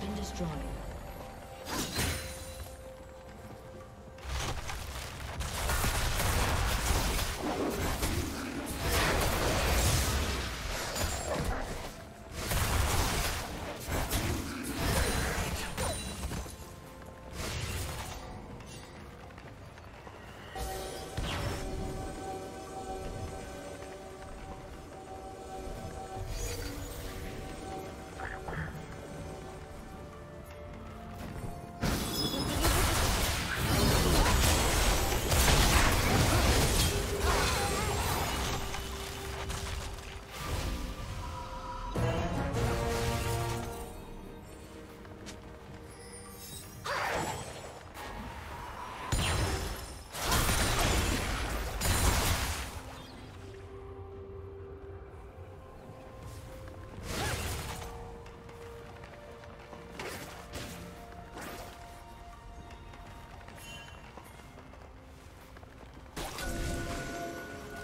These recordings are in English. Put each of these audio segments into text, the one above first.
been destroyed.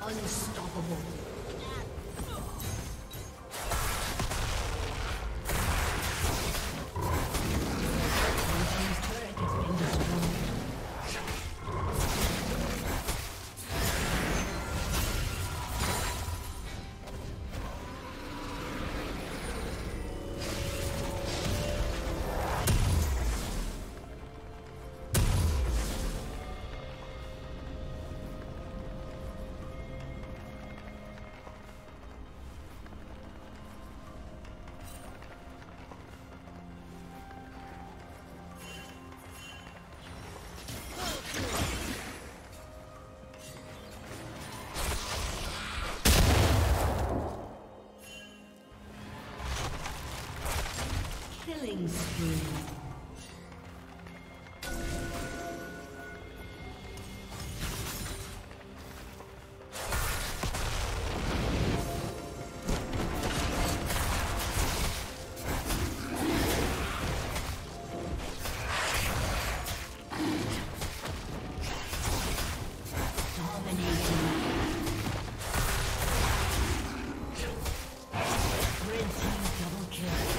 Unstoppable. Killing spree. Red team double kill.